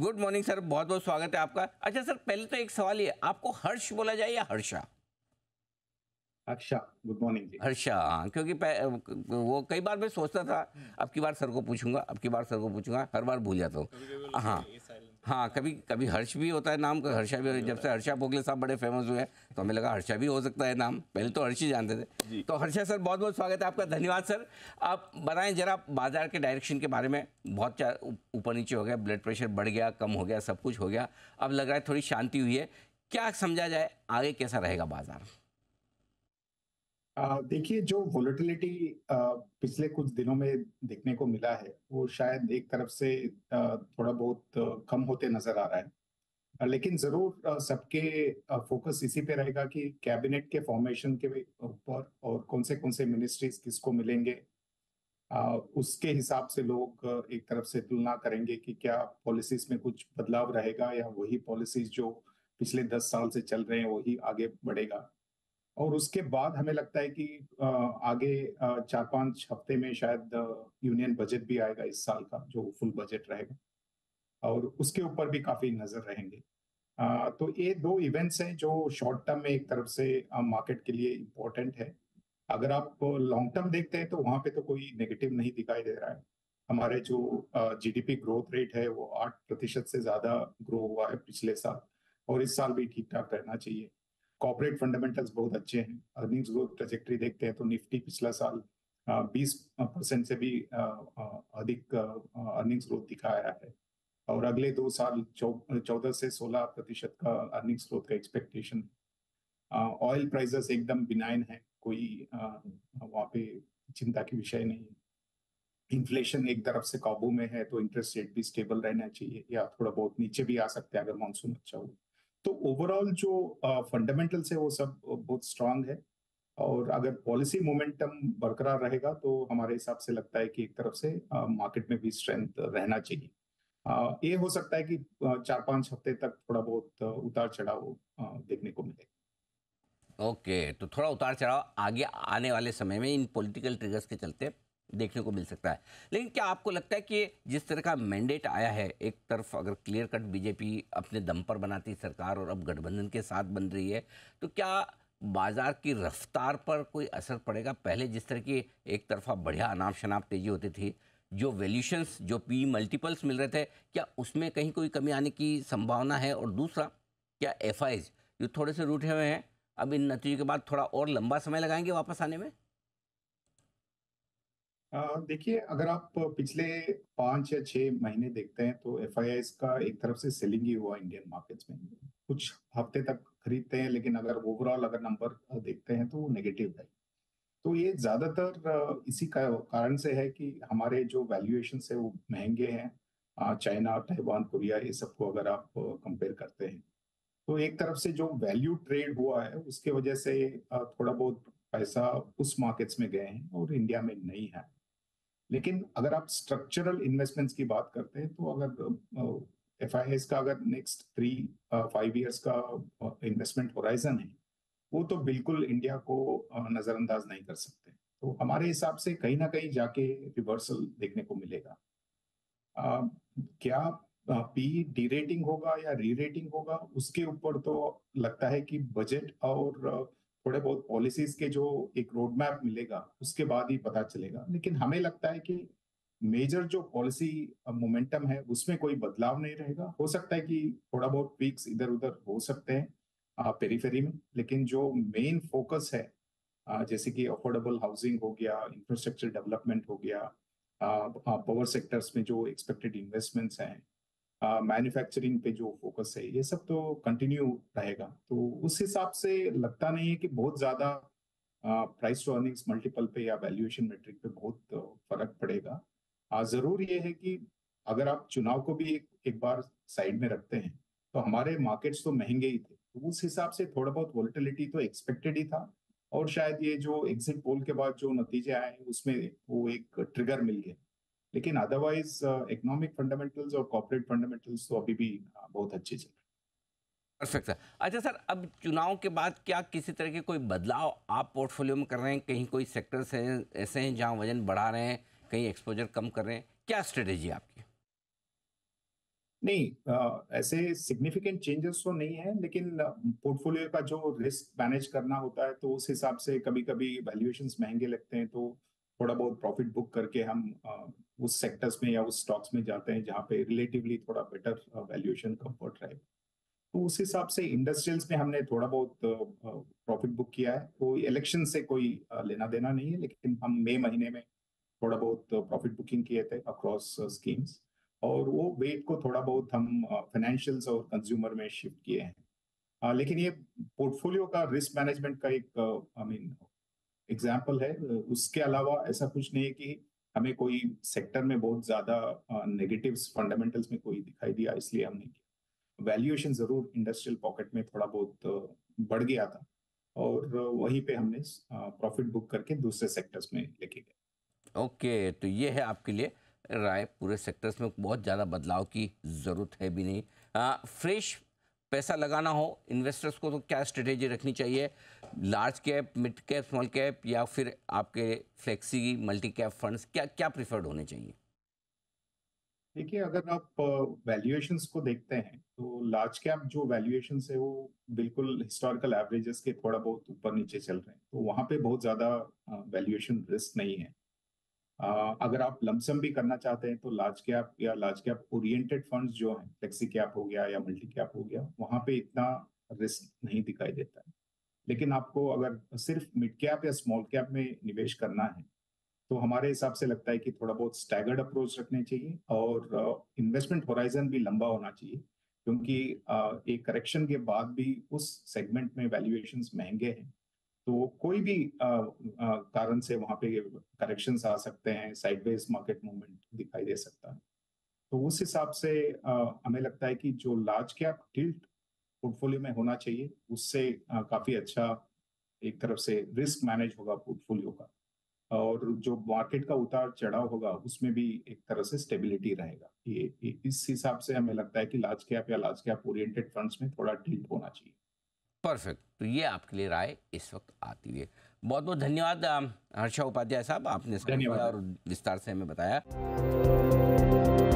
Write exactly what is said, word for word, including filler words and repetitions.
Good morning sir, बहुत बहुत स्वागत है आपका। अच्छा सर, पहले तो एक सवाल ये, आपको हर्ष बोला जाए या हर्षा? Harsha, good morning ji. हर्षा, क्योंकि वो कई बार मैं सोचता था अब की बार सर को पूछूंगा अब की बार सर को पूछूंगा हर बार भूल जाता हूँ। हाँ हाँ कभी कभी हर्ष भी होता है नाम, हर्षा भी। जब से हर्षा भोगले साहब बड़े फेमस हुए हैं तो हमें लगा हर्षा भी हो सकता है नाम, पहले तो हर्ष ही जानते थे। तो हर्षा सर, बहुत बहुत स्वागत है आपका। धन्यवाद सर। आप बताएं जरा बाजार के डायरेक्शन के बारे में। बहुत ऊपर नीचे हो गया, ब्लड प्रेशर बढ़ गया, कम हो गया, सब कुछ हो गया। अब लग रहा है थोड़ी शांति हुई है, क्या समझा जाए आगे कैसा रहेगा बाजार? देखिए, जो वोलेटिलिटी पिछले कुछ दिनों में देखने को मिला है वो शायद एक तरफ से थोड़ा बहुत कम होते नजर आ रहा है, लेकिन जरूर सबके फोकस इसी पे रहेगा कि कैबिनेट के फॉर्मेशन के ऊपर और कौन से कौन से मिनिस्ट्रीज किसको मिलेंगे, उसके हिसाब से लोग एक तरफ से तुलना करेंगे कि क्या पॉलिसीज में कुछ बदलाव रहेगा या वही पॉलिसीज जो पिछले दस साल से चल रहे हैं वही आगे बढ़ेगा। और उसके बाद हमें लगता है कि आगे चार पांच हफ्ते में शायद यूनियन बजट भी आएगा इस साल का, जो फुल बजट रहेगा, और उसके ऊपर भी काफी नजर रहेंगे। तो ये दो इवेंट्स हैं जो शॉर्ट टर्म में एक तरफ से मार्केट के लिए इम्पोर्टेंट है। अगर आप लॉन्ग टर्म देखते हैं तो वहां पे तो कोई नेगेटिव नहीं दिखाई दे रहा है। हमारे जो जीडीपी ग्रोथ रेट है वो आठ प्रतिशत से ज्यादा ग्रो हुआ है पिछले साल, और इस साल भी ठीक ठाक रहना चाहिए। कॉर्पोरेट फंडामेंटल्स बहुत अच्छे हैं। अर्निंग्स ग्रोथ ट्रेजेक्ट्री देखते हैं तो निफ्टी पिछला साल बीस परसेंट से भी अधिक अर्निंग्स ग्रोथ दिखा रहा है, और अगले दो साल चौदह से सोलह प्रतिशत का अर्निंग्स ग्रोथ का एक्सपेक्टेशन। ऑयल प्राइसेस एकदम बिनाइन है, कोई वहाँ पे चिंता की विषय नहीं है। इन्फ्लेशन एक तरफ से काबू में है तो इंटरेस्ट रेट भी स्टेबल रहना चाहिए या थोड़ा बहुत नीचे भी आ सकते हैं अगर मानसून अच्छा हो। तो ओवरऑल जो फंडामेंटल्स है वो सब बहुत स्ट्रांग है, और अगर पॉलिसी मोमेंटम बरकरार रहेगा तो हमारे हिसाब से लगता है कि एक तरफ से मार्केट में भी स्ट्रेंथ रहना चाहिए। ये हो सकता है कि चार पांच हफ्ते तक थोड़ा बहुत उतार चढ़ाव देखने को मिलेगा। ओके, तो थोड़ा उतार चढ़ाव आगे आने वाले समय में इन पॉलिटिकल ट्रिगर्स के चलते देखने को मिल सकता है। लेकिन क्या आपको लगता है कि जिस तरह का मैंडेट आया है, एक तरफ अगर क्लियर कट बीजेपी अपने दम पर बनाती सरकार और अब गठबंधन के साथ बन रही है, तो क्या बाजार की रफ्तार पर कोई असर पड़ेगा? पहले जिस तरह की एक तरफा बढ़िया अनाप शनाप तेजी होती थी, जो वैल्यूशंस, जो पी मल्टीपल्स मिल रहे थे, क्या उसमें कहीं कोई कमी आने की संभावना है? और दूसरा, क्या एफ आई जो थोड़े से रूठे हुए हैं अब इन नतीजों के बाद थोड़ा और लंबा समय लगाएंगे वापस आने में? देखिए, अगर आप पिछले पाँच या छः महीने देखते हैं तो एफ आई आई का एक तरफ से सेलिंग ही हुआ इंडियन मार्केट्स में। कुछ हफ्ते तक खरीदते हैं, लेकिन अगर ओवरऑल अगर नंबर देखते हैं तो वो नेगेटिव है। तो ये ज़्यादातर इसी कारण से है कि हमारे जो वैल्यूएशन है वो महंगे हैं। चाइना, ताइवान, कोरिया, ये सबको अगर आप कंपेयर करते हैं तो एक तरफ से जो वैल्यू ट्रेड हुआ है उसके वजह से थोड़ा बहुत पैसा उस मार्केट्स में गए हैं और इंडिया में नहीं है। लेकिन अगर आप स्ट्रक्चरल इन्वेस्टमेंट्स की बात करते हैं तो अगर एफ आई आई का अगर नेक्स्ट थ्री फाइव इयर्स का इन्वेस्टमेंट होराइजन है वो तो बिल्कुल इंडिया को नज़रअंदाज नहीं कर सकते। तो हमारे हिसाब से कहीं ना कहीं जाके रिवर्सल देखने को मिलेगा। आ, क्या पी डी रेटिंग होगा या री रेटिंग होगा, उसके ऊपर तो लगता है कि बजट और थोड़े बहुत पॉलिसीज के जो एक रोड मैप मिलेगा उसके बाद ही पता चलेगा। लेकिन हमें लगता है कि मेजर जो पॉलिसी मोमेंटम है उसमें कोई बदलाव नहीं रहेगा। हो सकता है कि थोड़ा बहुत पीक्स इधर उधर हो सकते हैं पेरीफेरी में, लेकिन जो मेन फोकस है आ, जैसे कि अफोर्डेबल हाउसिंग हो गया, इंफ्रास्ट्रक्चर डेवलपमेंट हो गया, पावर सेक्टर्स में जो एक्सपेक्टेड इन्वेस्टमेंट्स हैं, मैन्युफैक्चरिंग uh, पे जो फोकस है, ये सब तो कंटिन्यू रहेगा। तो उस हिसाब से लगता नहीं है कि बहुत ज्यादा प्राइस टू अर्निंग्स मल्टीपल पे या वैल्यूएशन मेट्रिक पे बहुत फर्क पड़ेगा। uh, जरूर ये है कि अगर आप चुनाव को भी एक एक बार साइड में रखते हैं तो हमारे मार्केट्स तो महंगे ही थे, तो उस हिसाब से थोड़ा बहुत वोलेटिलिटी तो एक्सपेक्टेड ही था, और शायद ये जो एग्जिट पोल के बाद जो नतीजे आए उसमें वो एक ट्रिगर मिल गया। लेकिन अदरवाइज इकोनॉमिक फंडामेंटल्स और कॉर्पोरेट फंडामेंटल्स तो अभी भी बहुत अच्छे चल रहे हैं। Perfect sir. अच्छा सर, अब चुनाव के बाद क्या किसी तरह के कोई बदलाव आप पोर्टफोलियो में कर रहे हैं? कहीं कोई सेक्टर्स हैं ऐसे हैं जहां वजन बढ़ा रहे हैं, कहीं एक्सपोजर कम कर रहे हैं, क्या स्ट्रेटेजी आपकी? नहीं, आ, ऐसे सिग्निफिकेंट चेंजेस तो नहीं है, लेकिन पोर्टफोलियो का जो रिस्क मैनेज करना होता है तो उस हिसाब से कभी कभी वैल्यूएशंस महंगे लगते हैं, तो थोड़ा बहुत प्रॉफिट बुक करके हम आ, उस सेक्टर्स में या उस स्टॉक्स में जाते हैं जहाँ पे रिलेटिवली थोड़ा बेटर वैल्यूएशन कंफर्ट रहे। तो उस हिसाब से इंडस्ट्रियल्स में हमने थोड़ा बहुत प्रॉफिट बुक किया है। कोई इलेक्शन से कोई लेना देना नहीं है, लेकिन हम मई महीने में थोड़ा बहुत प्रॉफिट बुकिंग किए थे अक्रॉस स्कीम्स, और वो वेट को थोड़ा बहुत हम फाइनेंशियल्स और कंज्यूमर में शिफ्ट किए हैं। लेकिन ये पोर्टफोलियो का रिस्क मैनेजमेंट का एक आई मीन एग्जाम्पल है। उसके अलावा ऐसा कुछ नहीं है कि हमें कोई सेक्टर में बहुत ज्यादा नेगेटिव्स फंडामेंटल्स में कोई दिखाई दिया इसलिए हमने किया। वैल्यूएशन जरूर इंडस्ट्रियल पॉकेट में थोड़ा बहुत बढ़ गया था और वहीं पे हमने प्रॉफिट बुक करके दूसरे सेक्टर्स में लेके गए। ओके, तो ये है आपके लिए राय। पूरे सेक्टर्स में बहुत ज़्यादा बदलाव की ज़रूरत है भी नहीं। आ, फ्रेश पैसा लगाना हो इन्वेस्टर्स को तो क्या स्ट्रेटेजी रखनी चाहिए? Large cap, mid cap, small cap, या फिर आपके फ्लेक्सी मल्टी कैप फंड्स, क्या क्या प्रिफर्ड होने चाहिए? देखिए, अगर आप वैल्यूएशंस को देखते हैं तो लार्ज कैप जो वैल्यूएशन है वो बिल्कुल हिस्टोरिकल एवरेजेस के थोड़ा बहुत ऊपर नीचे चल रहे हैं, तो वहाँ पे बहुत ज़्यादा वैल्यूएशन रिस्क नहीं है। Uh, अगर आप लमसम भी करना चाहते हैं तो लार्ज कैप या लार्ज कैप ओरिएंटेड फंड्स जो हैं, फ्लेक्सी कैप हो गया या मल्टी कैप हो गया, वहाँ पे इतना रिस्क नहीं दिखाई देता है। लेकिन आपको अगर सिर्फ मिड कैप या स्मॉल कैप में निवेश करना है तो हमारे हिसाब से लगता है कि थोड़ा बहुत स्टैगर्ड अप्रोच रखने चाहिए और इन्वेस्टमेंट होराइजन भी लंबा होना चाहिए, क्योंकि uh, एक करेक्शन के बाद भी उस सेगमेंट में वैल्यूएशंस महंगे हैं, तो कोई भी आ, आ, कारण से वहाँ पे करेक्शंस आ सकते हैं, साइडवेज मार्केट मूवमेंट दिखाई दे सकता है। तो उस हिसाब से आ, हमें लगता है कि जो लार्ज कैप टिल्ट पोर्टफोलियो में होना चाहिए उससे आ, काफी अच्छा एक तरफ से रिस्क मैनेज होगा पोर्टफोलियो का, और जो मार्केट का उतार चढ़ाव होगा उसमें भी एक तरह से स्टेबिलिटी रहेगा। ये, ये इस हिसाब से हमें लगता है कि लार्ज कैप या लार्ज कैप ओरिएंटेड फंड्स में थोड़ा टिल्ट होना चाहिए। परफेक्ट, तो ये आपके लिए राय इस वक्त आती है। बहुत बहुत धन्यवाद हर्षा उपाध्याय साहब, आपने और विस्तार से हमें बताया।